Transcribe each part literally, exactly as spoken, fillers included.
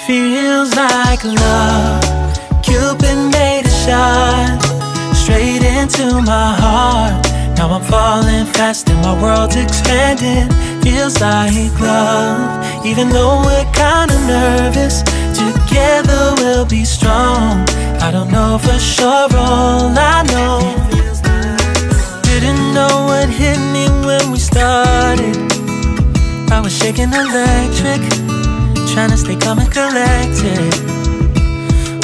Feels like love, Cupid made a shot straight into my heart. Now I'm falling fast and my world's expanding. Feels like love, even though we're kinda nervous. Together we'll be strong. I don't know for sure, all I know, didn't know what hit me when we started. I was shaking electric, trying to stay calm and collected.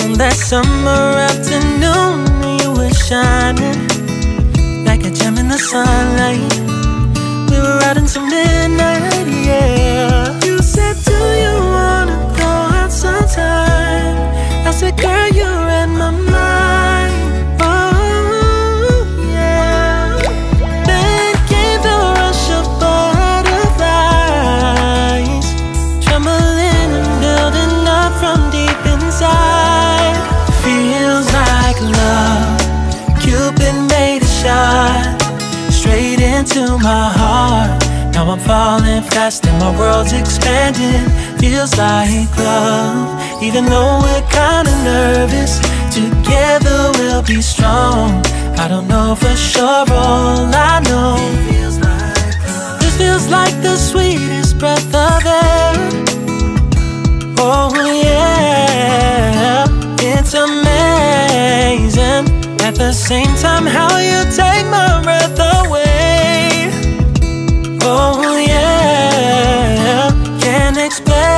On that summer afternoon, you were shining like a gem in the sunlight. We were out until midnight, yeah. You said, do you wanna go out sometime? I said, girl, you're in my mind. Oh, yeah. Then came the rush of butterflies, trembling and building up from deep inside. Feels like love, Cupid made a shot straight into my heart. Now I'm falling fast and my world's expanding. Feels like love, even though we're kinda nervous. Together we'll be strong. I don't know for sure, all I know, feels like love. This feels like the sweetest breath of air. Oh yeah, it's amazing at the same time how you take my breath away. Oh yeah, can't explain it.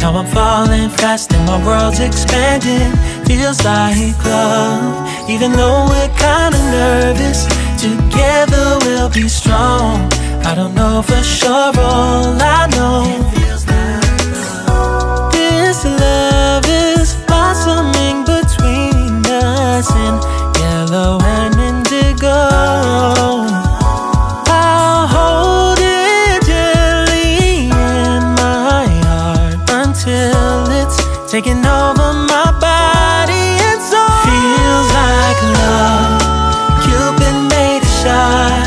Now I'm falling fast and my world's expanding. Feels like love, even though we're kinda nervous. Together we'll be strong. I don't know for sure, all I know, feels like love. This love is blossoming between us in yellow and indigo. Taking over my body and soul. Feels like love, Cupid made a shot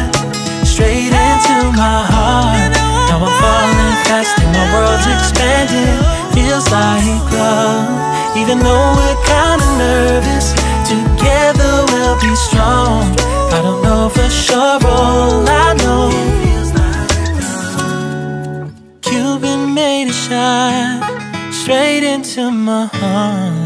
straight into my heart. Now I'm falling fast and my world's expanding. Feels like love, even though we're kinda nervous. Together we'll be strong. I don't know for sure, all I know, Cupid made a shot straight into my heart.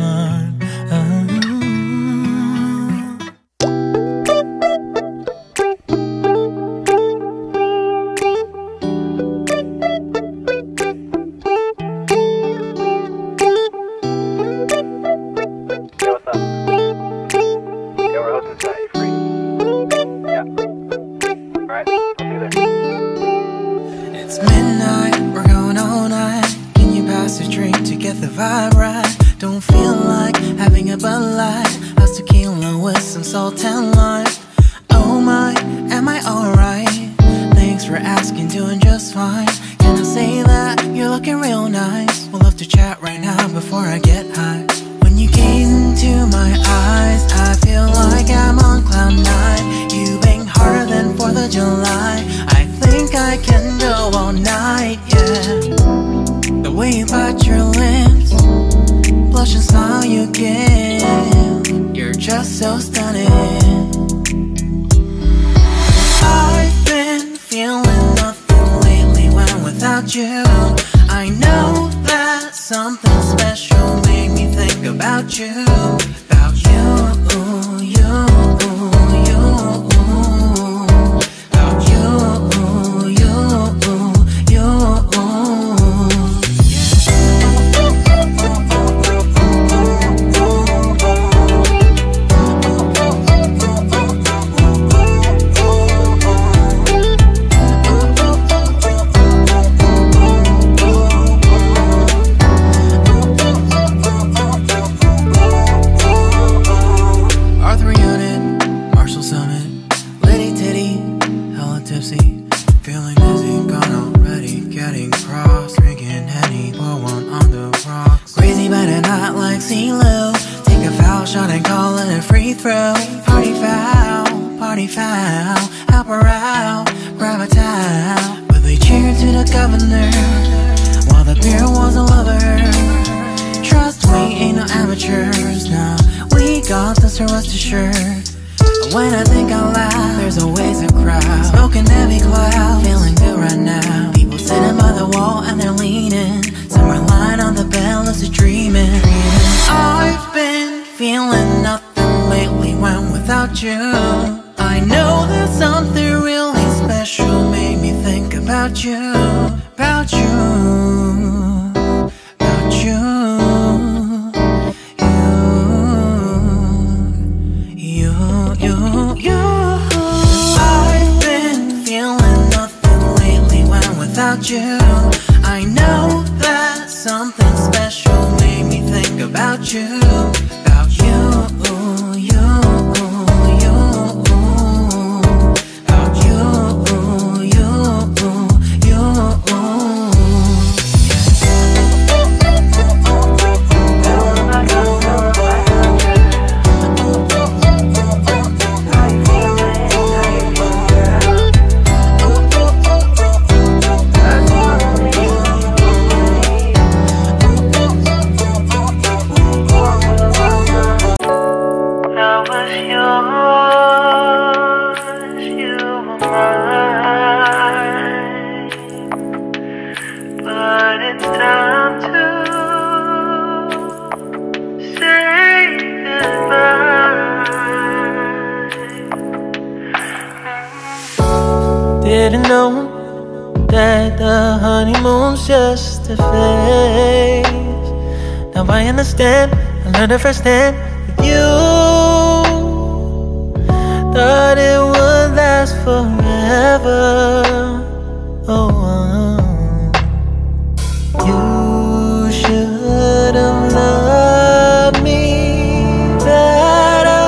foul, help her out, grab a towel. But they cheered to the governor while the beer was a lover. Trust we ain't no amateurs, now we got this, so rest assured. When I think out loud, there's always a crowd, smoking heavy cloud, feeling good right now. People sitting by the wall and they're leaning, somewhere lying on the bed, lucid dreaming. I've been feeling nothing lately when without you. I know that something really special made me think about you, about you, about you. You. I know that something special made me think about you, about you, you, you, about you, you, Didn't know that the honeymoon's just a phase. Now I understand, I learned it firsthand with you. Thought it would last forever. Oh, you should have loved me better.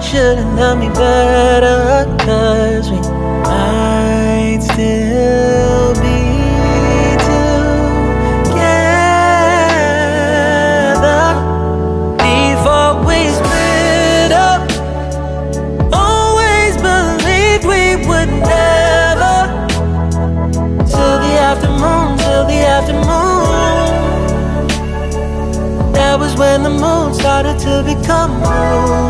Should have loved me better, 'cause we might still be together before we split up. Always believed we would never. Till the afternoon, till the afternoon. That was when the moon started to become blue.